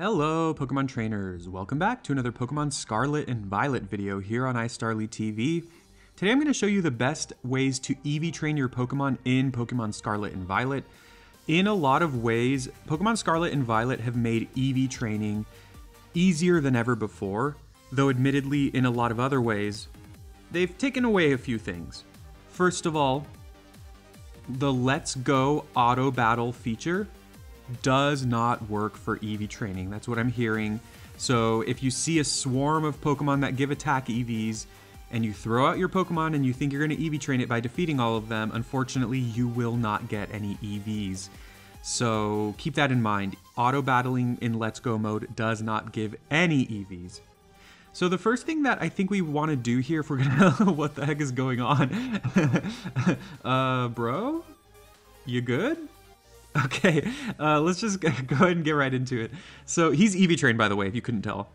Hello Pokemon trainers, welcome back to another Pokemon Scarlet and Violet video here on iStarlyTV. Today I'm going to show you the best ways to EV train your Pokemon in Pokemon Scarlet and Violet. In a lot of ways, Pokemon Scarlet and Violet have made EV training easier than ever before, though admittedly in a lot of other ways, they've taken away a few things. First of all, the Let's Go Auto Battle feature does not work for EV training. That's what I'm hearing. So if you see a swarm of Pokemon that give attack EVs and you throw out your Pokemon and you think you're going to EV train it by defeating all of them, unfortunately you will not get any EVs. So keep that in mind. Auto battling in Let's Go mode does not give any EVs. So the first thing that I think we want to do here, if we're gonna what the heck is going on? Bro? You good? Okay, let's just go ahead and get right into it. So he's EV trained, by the way, if you couldn't tell.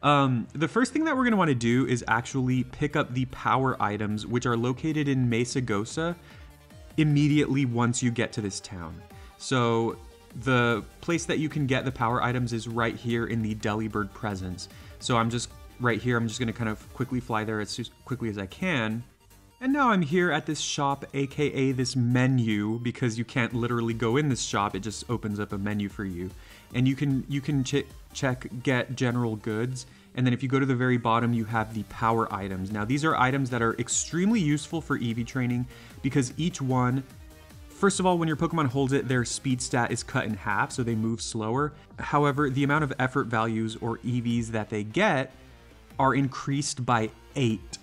The first thing that we're going to want to do is actually pick up the power items, which are located in Mesagoza, immediately once you get to this town. So the place that you can get the power items is right here in the Delibird presence. So I'm just right here. I'm just going to kind of quickly fly there as quickly as I can. And now I'm here at this shop, aka this menu, because you can't literally go in this shop, it just opens up a menu for you. And you can check get general goods, and then if you go to the very bottom you have the power items. Now these are items that are extremely useful for EV training because each one, first of all, when your Pokemon holds it, their speed stat is cut in half, so they move slower. However, the amount of effort values or EVs that they get are increased by 8.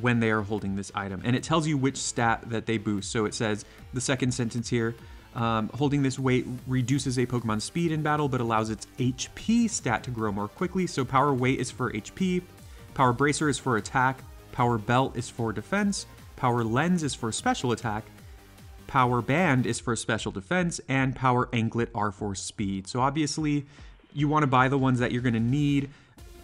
When they are holding this item, and it tells you which stat that they boost. So it says, the second sentence here, holding this weight reduces a Pokemon's speed in battle but allows its HP stat to grow more quickly. So power weight is for HP, power bracer is for attack, power belt is for defense, power lens is for special attack, power band is for special defense, and power anklet are for speed. So obviously you want to buy the ones that you're going to need.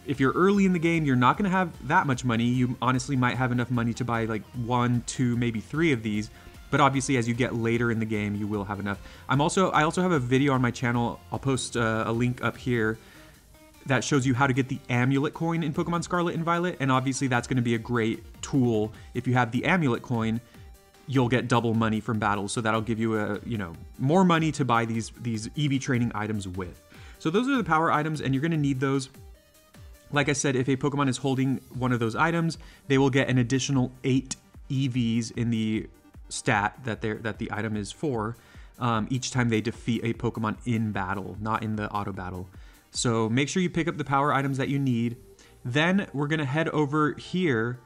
If you're early in the game, you're not going to have that much money. You honestly might have enough money to buy like 1, 2, maybe 3 of these. But obviously, as you get later in the game, you will have enough. I also have a video on my channel. I'll post a link up here that shows you how to get the amulet coin in Pokemon Scarlet and Violet. And obviously, that's going to be a great tool. If you have the amulet coin, you'll get double money from battles. So that'll give you more money to buy these EV training items with. So those are the power items, and you're going to need those. Like I said, if a Pokemon is holding one of those items, they will get an additional 8 EVs in the stat that the item is for each time they defeat a Pokemon in battle, not in the auto battle. So make sure you pick up the power items that you need. Then we're going to head over here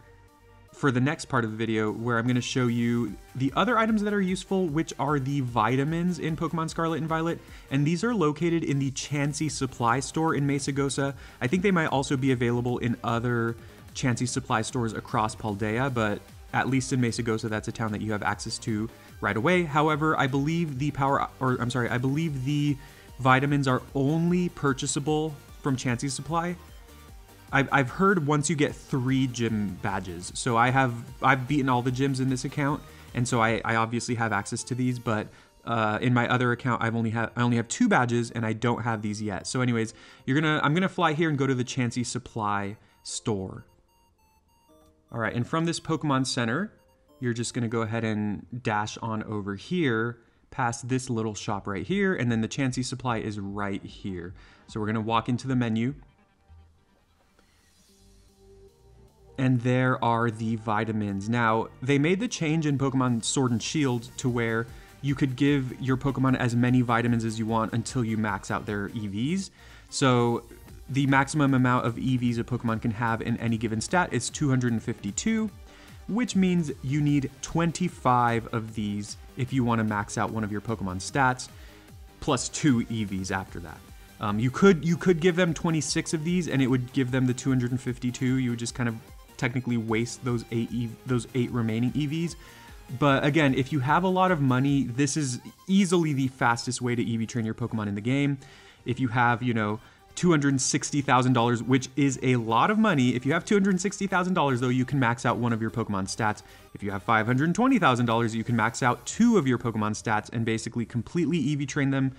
for the next part of the video where I'm going to show you the other items that are useful, which are the vitamins in Pokemon Scarlet and Violet, and these are located in the Chansey Supply Store in Mesagoza. I think they might also be available in other Chansey Supply Stores across Paldea, but at least in Mesagoza, that's a town that you have access to right away. However, I believe the vitamins are only purchasable from Chansey Supply. I've heard once you get 3 gym badges, so I've beaten all the gyms in this account, and so I obviously have access to these. But in my other account, I only have 2 badges, and I don't have these yet. So, anyways, I'm gonna fly here and go to the Chansey Supply Store. All right, and from this Pokemon Center, you're just gonna go ahead and dash on over here, past this little shop right here, and then the Chansey Supply is right here. So we're gonna walk into the menu. And there are the vitamins. Now, they made the change in Pokemon Sword and Shield to where you could give your Pokemon as many vitamins as you want until you max out their EVs. So the maximum amount of EVs a Pokemon can have in any given stat is 252, which means you need 25 of these if you want to max out one of your Pokemon stats, plus 2 EVs after that. You could give them 26 of these and it would give them the 252. You would just kind of technically waste those 8 remaining EVs. But again, if you have a lot of money, this is easily the fastest way to EV train your Pokemon in the game. If you have, $260,000, which is a lot of money. If you have $260,000, though, you can max out one of your Pokemon stats. If you have $520,000, you can max out 2 of your Pokemon stats and basically completely EV train them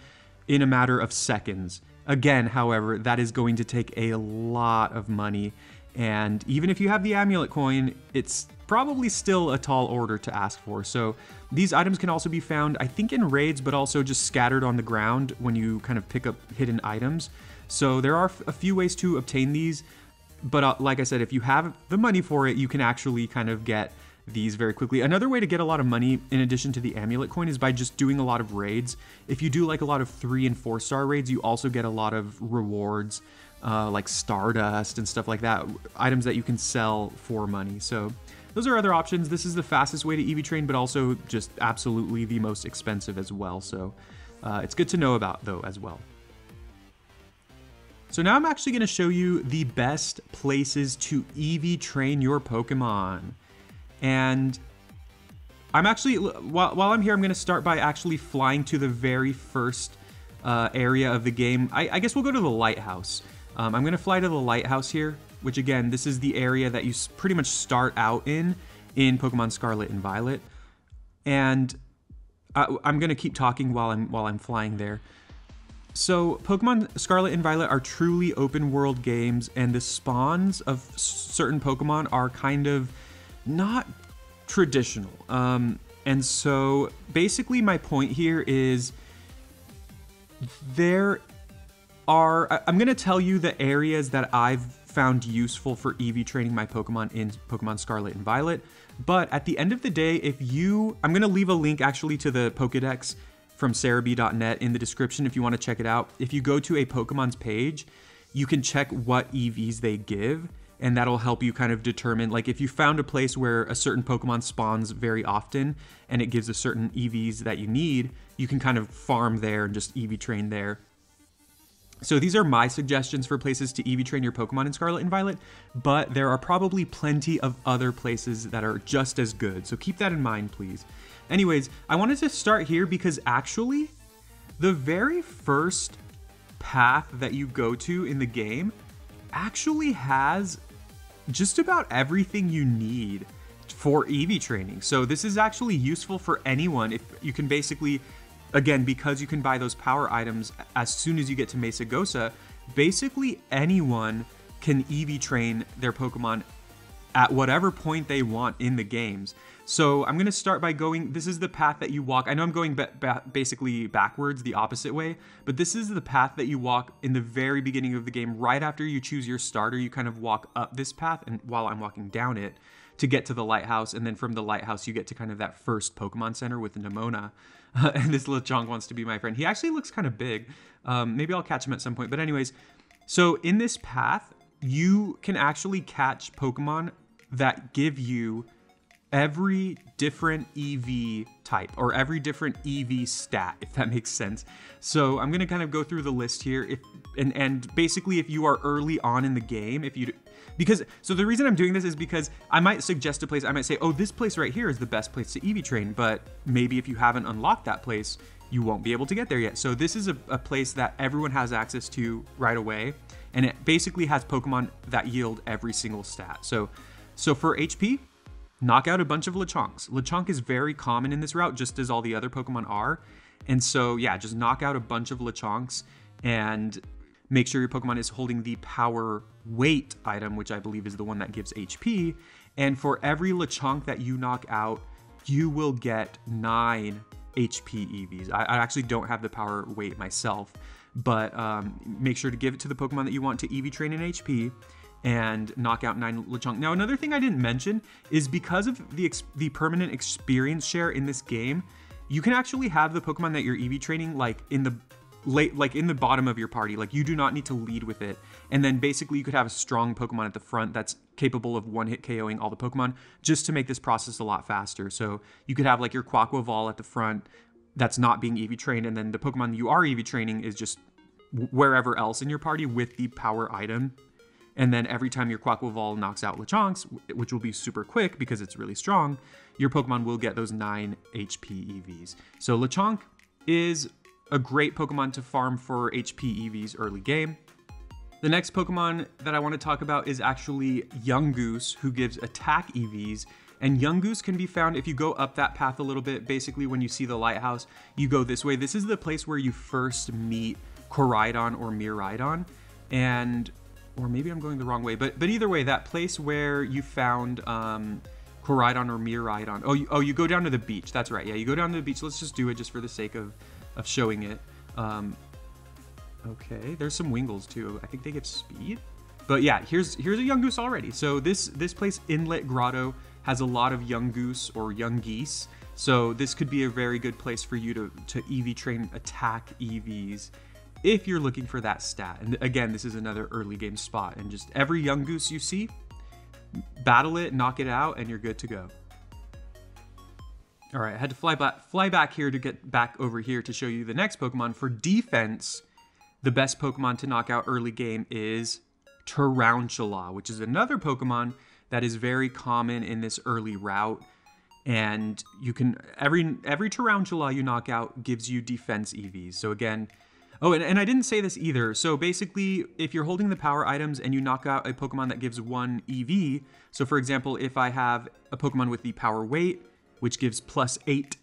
in a matter of seconds Again, however, that is going to take a lot of money, and even if you have the amulet coin, it's probably still a tall order to ask for. So these items can also be found, I think, in raids, but also just scattered on the ground when you kind of pick up hidden items. So there are a few ways to obtain these, but like I said, if you have the money for it, you can actually kind of get these very quickly. Another way to get a lot of money in addition to the amulet coin is by just doing a lot of raids. If you do like a lot of 3- and 4-star raids, you also get a lot of rewards, like stardust and stuff like that, items that you can sell for money. So those are other options. This is the fastest way to EV train, but also just absolutely the most expensive as well. So it's good to know about though as well. So now I'm actually going to show you the best places to EV train your Pokemon. And I'm actually, while I'm here, I'm going to start by actually flying to the very first area of the game. I guess we'll go to the lighthouse. I'm going to fly to the lighthouse here, which again, this is the area that you pretty much start out in Pokemon Scarlet and Violet. And I'm going to keep talking while I'm flying there. So Pokemon Scarlet and Violet are truly open world games, and the spawns of certain Pokemon are kind of not traditional. And so basically my point here is there are, I'm going to tell you the areas that I've found useful for EV training my Pokemon in Pokemon Scarlet and Violet. But at the end of the day, if you, I'm going to leave a link actually to the Pokedex from Serebii.net in the description if you want to check it out. If you go to a Pokemon's page, you can check what EVs they give, and that'll help you kind of determine, like, if you found a place where a certain Pokemon spawns very often and it gives a certain EVs that you need, you can kind of farm there and just EV train there. So these are my suggestions for places to EV train your Pokemon in Scarlet and Violet, but there are probably plenty of other places that are just as good, so keep that in mind, please. Anyways, I wanted to start here because actually, the very first path that you go to in the game actually has just about everything you need for EV training. So this is actually useful for anyone. If you can basically, again, because you can buy those power items as soon as you get to Mesagoza, basically anyone can EV train their Pokemon at whatever point they want in the games. So I'm going to start by going, this is the path that you walk. I know I'm going basically backwards, the opposite way, but this is the path that you walk in the very beginning of the game. Right after you choose your starter, you kind of walk up this path, and while I'm walking down it, to get to the lighthouse. And then from the lighthouse, you get to kind of that first Pokemon Center with Nemona. And this Lechonk wants to be my friend. He actually looks kind of big. Maybe I'll catch him at some point. But anyways, so in this path, you can actually catch Pokemon that give you every different EV type or every different EV stat, if that makes sense. So I'm gonna kind of go through the list here, and basically if you are early on in the game, so the reason I'm doing this is because I might suggest a place, I might say, oh, this place right here is the best place to EV train, but maybe if you haven't unlocked that place, you won't be able to get there yet. So this is a place that everyone has access to right away, and it basically has Pokemon that yield every single stat. So for HP, knock out a bunch of Lechonks. Lechonk is very common in this route, just as all the other Pokemon are. And so yeah, just knock out a bunch of Lechonks and make sure your Pokemon is holding the power weight item, which I believe is the one that gives HP. And for every Lechonk that you knock out, you will get 9 HP EVs. I actually don't have the power weight myself, but make sure to give it to the Pokemon that you want to EV train in HP, and knock out 9 Lechonk. Now, another thing I didn't mention is because of the permanent experience share in this game, you can actually have the Pokemon that you're EV training like in the bottom of your party. Like, you do not need to lead with it. And then basically you could have a strong Pokemon at the front that's capable of one-hit KOing all the Pokemon, just to make this process a lot faster. So you could have like your Quaquaval at the front that's not being EV trained, and then the Pokemon you are EV training is just wherever else in your party with the power item. And then every time your Quaquaval knocks out Lechonks, which will be super quick because it's really strong, your Pokemon will get those 9 HP EVs. So Lechonk is a great Pokemon to farm for HP EVs early game. The next Pokemon that I want to talk about is actually Yungoos, who gives attack EVs. And Yungoos can be found if you go up that path a little bit. Basically, when you see the lighthouse, you go this way. This is the place where you first meet Koraidon or Miraidon, and or maybe I'm going the wrong way, but either way, that place where you found Koraidon or Miraidon. You go down to the beach. That's right. Yeah, you go down to the beach. Let's just do it just for the sake of showing it. Okay, there's some Wingles too. I think they give speed. But yeah, here's a Yungoos already. So this place, Inlet Grotto, has a lot of Yungoos or Yungeese. So this could be a very good place for you to EV train attack EVs if you're looking for that stat. And again, this is another early game spot. And just every Yungoos you see, battle it, knock it out, and you're good to go. All right, I had to fly back here to get back over here to show you the next Pokemon. For defense, the best Pokemon to knock out early game is Tarountula, which is another Pokemon that is very common in this early route. And you can every Tarountula you knock out gives you defense EVs. So again, and I didn't say this either. So basically, if you're holding the power items and you knock out a Pokemon that gives one EV, so for example, if I have a Pokemon with the power weight, which gives +8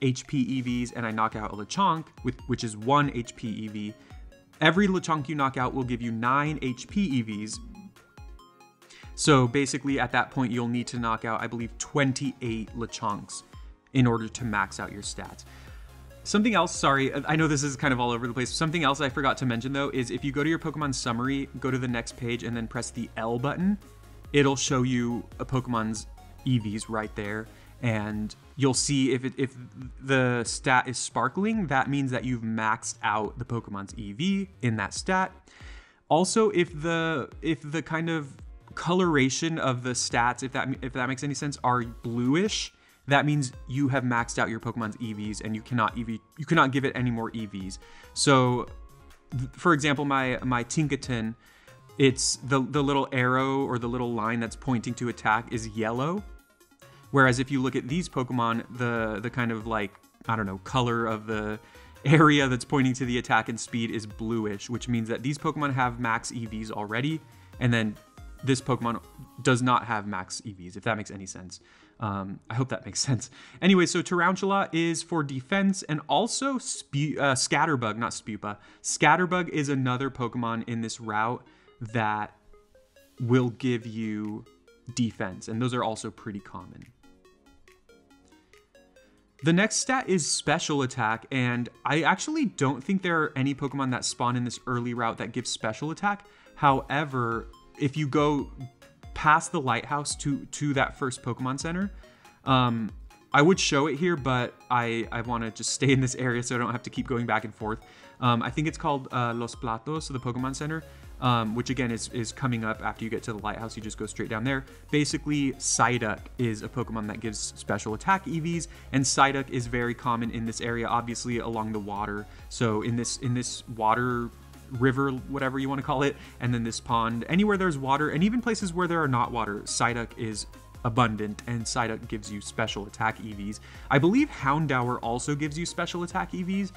HP EVs, and I knock out a Lechonk, which is 1 HP EV, every Lechonk you knock out will give you 9 HP EVs. So basically, at that point, you'll need to knock out, I believe, 28 Lechonks in order to max out your stats. Something else, sorry, I know this is kind of all over the place. Something else I forgot to mention, though, is if you go to your Pokemon summary, go to the next page, and then press the L button, it'll show you a Pokemon's EVs right there. And you'll see if the stat is sparkling, that means that you've maxed out the Pokemon's EV in that stat. Also, if the kind of coloration of the stats, if that makes any sense, are bluish, that means you have maxed out your Pokemon's EVs and you cannot give it any more EVs. So, for example, my Tinkaton, it's the little arrow or the little line that's pointing to attack is yellow. Whereas if you look at these Pokemon, the kind of like, I don't know, color of the area that's pointing to the attack and speed is bluish, which means that these Pokemon have max EVs already, and then this Pokemon does not have max EVs, if that makes any sense. I hope that makes sense. Anyway, so Tarountula is for defense, and also Scatterbug, not Spupa. Scatterbug is another Pokemon in this route that will give you defense, and those are also pretty common. The next stat is special attack, and I actually don't think there are any Pokemon that spawn in this early route that give special attack. However, if you go past the lighthouse to that first Pokemon Center, I would show it here, but I want to just stay in this area so I don't have to keep going back and forth. I think it's called Los Platos, so the Pokemon Center, which again is coming up after you get to the lighthouse. You just go straight down there. Basically, Psyduck is a Pokemon that gives special attack EVs, and Psyduck is very common in this area, obviously along the water. So in this water river, whatever you want to call it, and then this pond, anywhere there's water, and even places where there are not water, Psyduck is abundant, and Psyduck gives you special attack EVs. I believe Houndour also gives you special attack EVs,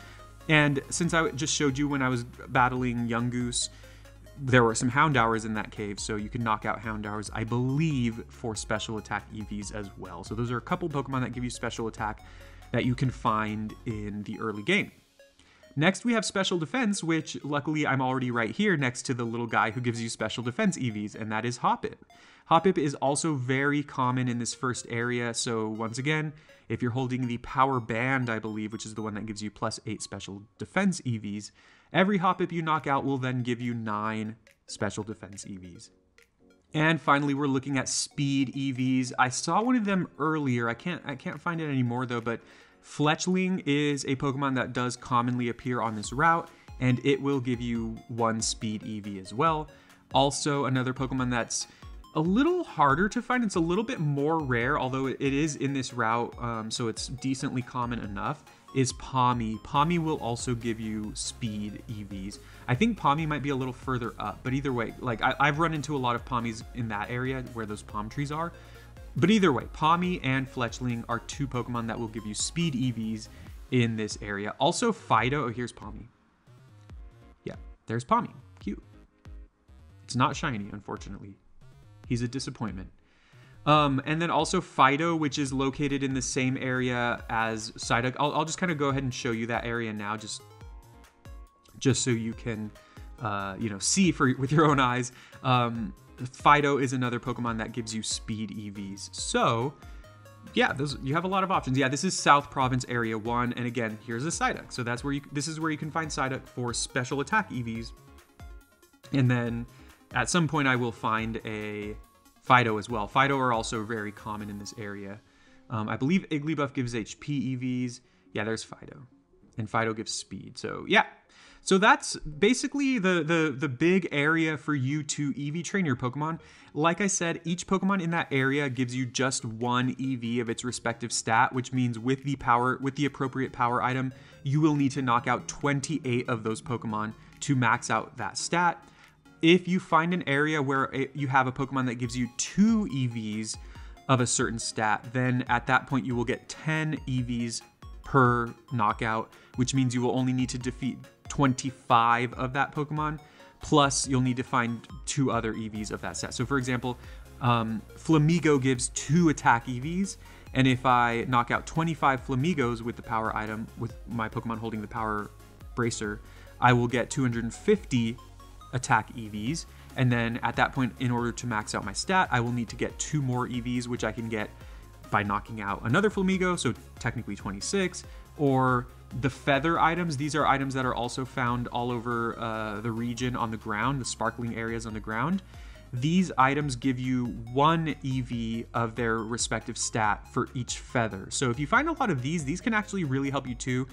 and since I just showed you when I was battling Yungoos, there were some Houndours in that cave, so you can knock out Houndours, I believe, for special attack EVs as well. So those are a couple Pokemon that give you special attack that you can find in the early game. Next, we have special defense, which luckily I'm already right here next to the little guy who gives you special defense EVs, and that is Hoppip. Hoppip is also very common in this first area, so once again, if you're holding the power band, I believe, which is the one that gives you +8 special defense EVs, every Hoppip you knock out will then give you 9 special defense EVs. And finally, we're looking at speed EVs. I saw one of them earlier. I can't find it anymore though, but Fletchling is a Pokemon that does commonly appear on this route, and it will give you 1 speed EV as well. Also, another Pokemon that's a little harder to find, it's a little bit more rare, although it is in this route, so it's decently common enough, is Pawmi. Pawmi will also give you speed EVs. I think Pawmi might be a little further up, but either way, like I've run into a lot of Pawmis in that area where those palm trees are. But either way, Pawmi and Fletchling are 2 Pokemon that will give you speed EVs in this area. Also Fidough, here's Pawmi. Yeah, there's Pawmi, cute. It's not shiny, unfortunately. He's a disappointment. And then also Fidough, which is located in the same area as Psyduck. I'll just kind of go ahead and show you that area now, just just so you can, you know, see for with your own eyes. Fidough is another Pokemon that gives you speed EVs. So yeah, those, you have a lot of options. Yeah, this is South Province Area 1, and again, here's a Psyduck. So that's where you, this is where you can find Psyduck for special attack EVs. And then at some point I will find a Fidough as well. Fidough are also very common in this area. I believe Igglybuff gives HP EVs. Yeah, there's Fidough. And Fidough gives speed. So yeah. So that's basically the big area for you to EV train your Pokemon. Like I said, each Pokemon in that area gives you just one EV of its respective stat, which means with the power, with the appropriate power item, you will need to knock out 28 of those Pokemon to max out that stat. If you find an area where you have a Pokemon that gives you 2 EVs of a certain stat, then at that point you will get 10 EVs per knockout, which means you will only need to defeat 25 of that Pokemon, plus you'll need to find 2 other EVs of that set. So for example, Flamigo gives 2 attack EVs, and if I knock out 25 Flamigos with the power item, with my Pokemon holding the power bracer, I will get 250 attack EVs, and then at that point, in order to max out my stat, I will need to get 2 more EVs, which I can get by knocking out another Flamigo, so technically 26, or the feather items. These are items that are also found all over the region on the ground, the sparkling areas on the ground. These items give you 1 EV of their respective stat for each feather. So if you find a lot of these can actually really help you too.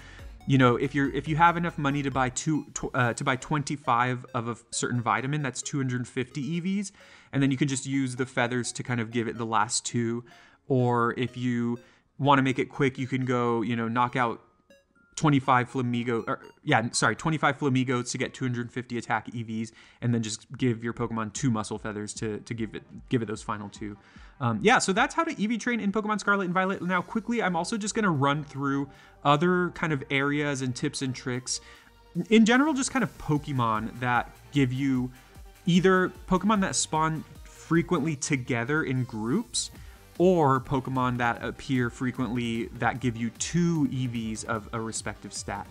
You know, if you have enough money to buy 25 of a certain vitamin, that's 250 EVs, and then you can just use the feathers to kind of give it the last 2. Or if you want to make it quick, you can go, you know, knock out 25 Flamigos to get 250 attack EVs, and then just give your Pokemon 2 muscle feathers to give it those final 2. Yeah, so that's how to EV train in Pokemon Scarlet and Violet. Now quickly, I'm also just gonna run through other kind of areas and tips and tricks. In general, just kind of Pokemon that give you either Pokemon that spawn frequently together in groups, or Pokemon that appear frequently that give you 2 EVs of a respective stat.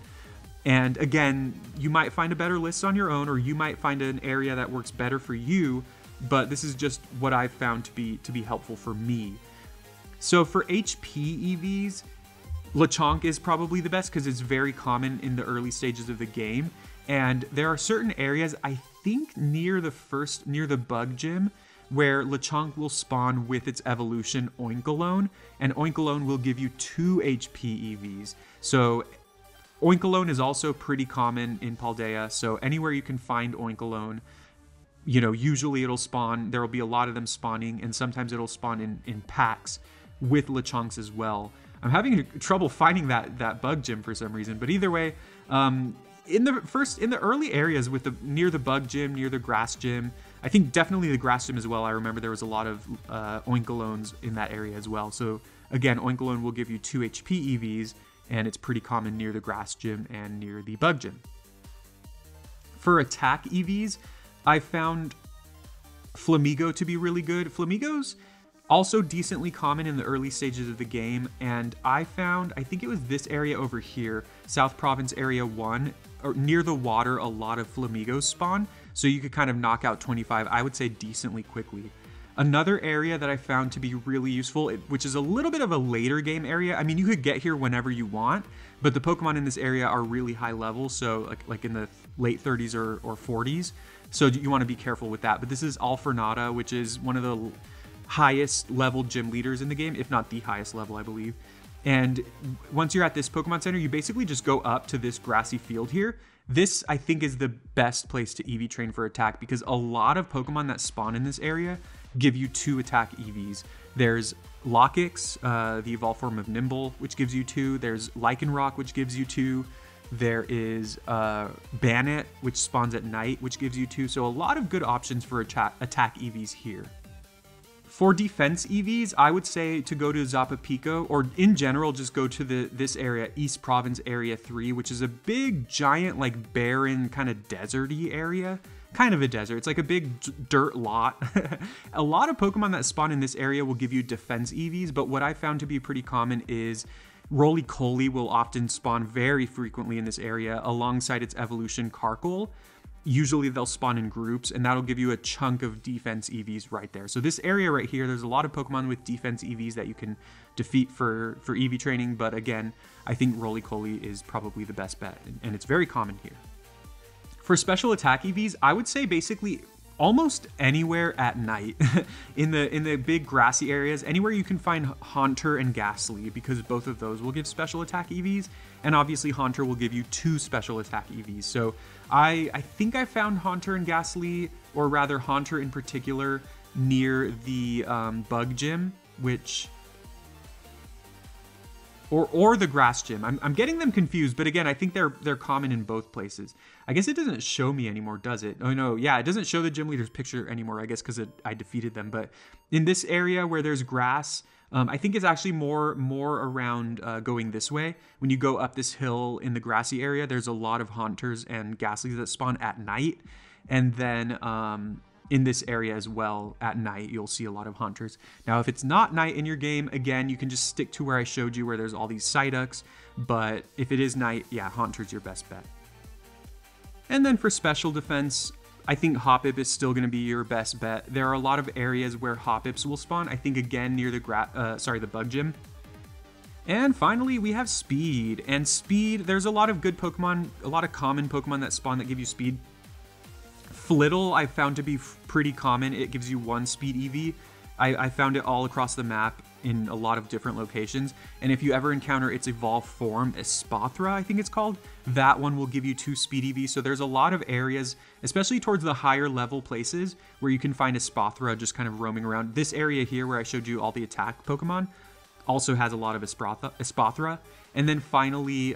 And again, you might find a better list on your own, or you might find an area that works better for you, but this is just what I've found to be helpful for me. So for HP EVs, Lechonk is probably the best because it's very common in the early stages of the game. And there are certain areas, I think near the bug gym, where Lechonk will spawn with its evolution Oinkologne, and Oinkologne will give you 2 HP EVs. So Oinkologne is also pretty common in Paldea, so anywhere you can find Oinkologne, you know, usually it'll spawn, there will be a lot of them spawning, and sometimes it'll spawn in packs with Lechonks as well. I'm having trouble finding that bug gym for some reason, but either way, in the early areas with near the bug gym, near the grass gym, I think definitely the grass gym as well. I remember there was a lot of Oinkolognes in that area as well. So again, Oinkolone will give you 2 HP EVs, and it's pretty common near the grass gym and near the bug gym. For attack EVs, I found Flamigo to be really good. Flamigos also decently common in the early stages of the game, and I found, I think it was this area over here, South Province Area 1, or near the water, a lot of Flamigos spawn, so you could kind of knock out 25, I would say, decently quickly. Another area that I found to be really useful, which is a little bit of a later game area, I mean, you could get here whenever you want, but the Pokemon in this area are really high level, so like in the late 30s or 40s, so you want to be careful with that. But this is Alphornada, which is one of the highest level gym leaders in the game, if not the highest level, I believe. And once you're at this Pokemon Center, you basically just go up to this grassy field here. This, I think, is the best place to EV train for attack, because a lot of Pokemon that spawn in this area give you 2 attack EVs. There's Lockix, the evolved form of Nimble, which gives you 2. There's Lycanroc, which gives you 2. There is Banette, which spawns at night, which gives you 2. So a lot of good options for attack EVs here. For defense EVs, I would say to go to Zapopico, or in general, just go to this area, East Province Area 3, which is a big, giant, like barren, kind of deserty area. Kind of a desert. It's like a big dirt lot. A lot of Pokemon that spawn in this area will give you defense EVs, but what I found to be pretty common is Rolycoly will often spawn very frequently in this area alongside its evolution Carkle. Usually they'll spawn in groups, and that'll give you a chunk of defense EVs right there. So this area right here, there's a lot of Pokemon with defense EVs that you can defeat for EV training, but again, I think Rolycoly is probably the best bet, and it's very common here. For special attack EVs, I would say basically almost anywhere at night in the big grassy areas, anywhere you can find Haunter and Gastly, because both of those will give special attack EVs, and obviously Haunter will give you 2 special attack EVs. So I think I found Haunter and Gastly, or rather Haunter in particular, near the bug gym, which or the grass gym. I'm getting them confused, but again, I think they're common in both places. I guess it doesn't show me anymore, does it? Oh no, yeah, it doesn't show the gym leader's picture anymore, I guess, because I defeated them. But in this area where there's grass, I think it's actually more around going this way. When you go up this hill in the grassy area, there's a lot of Haunters and Gastlys that spawn at night. And then in this area as well, at night, you'll see a lot of Haunters. Now, if it's not night in your game, again, you can just stick to where I showed you where there's all these Psyducks. But if it is night, yeah, Haunter's your best bet. And then for special defense, I think Hoppip is still going to be your best bet. There are a lot of areas where Hoppips will spawn, I think again near the bug gym. And finally, we have speed. And speed, there's a lot of good Pokemon, a lot of common Pokemon that spawn that give you speed. Flittle I found to be pretty common. It gives you 1 speed EV. I found it all across the map in a lot of different locations. And if you ever encounter its evolved form, Espathra, I think it's called, that one will give you 2 speed EVs. So there's a lot of areas, especially towards the higher level places, where you can find Espathra just kind of roaming around. This area here where I showed you all the attack Pokemon also has a lot of Espathra. And then finally,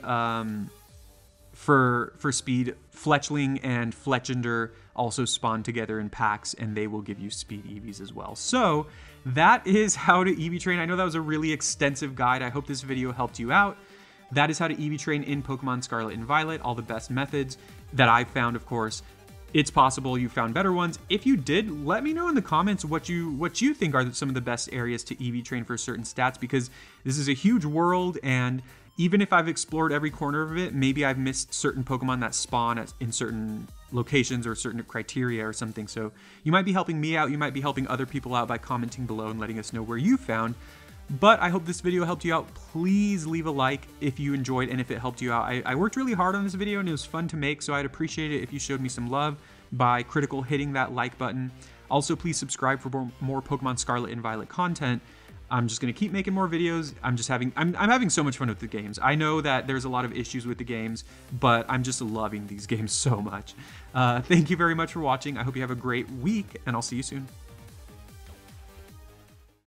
for speed, Fletchling and Fletchender also spawn together in packs, and they will give you speed EVs as well. So that is how to EV train. I know that was a really extensive guide. I hope this video helped you out. That is how to EV train in Pokemon Scarlet and Violet, all the best methods that I've found, of course. It's possible you found better ones. If you did, let me know in the comments what you think are some of the best areas to EV train for certain stats, because this is a huge world, and even if I've explored every corner of it, maybe I've missed certain Pokemon that spawn in certain locations or certain criteria or something. So you might be helping me out, you might be helping other people out by commenting below and letting us know where you found. But I hope this video helped you out. Please leave a like if you enjoyed and if it helped you out. I worked really hard on this video and it was fun to make, so I'd appreciate it if you showed me some love by critical hitting that like button. Also, please subscribe for more Pokemon Scarlet and Violet content. I'm just gonna keep making more videos. I'm having so much fun with the games. I know that there's a lot of issues with the games, but I'm just loving these games so much. Thank you very much for watching. I hope you have a great week, and I'll see you soon.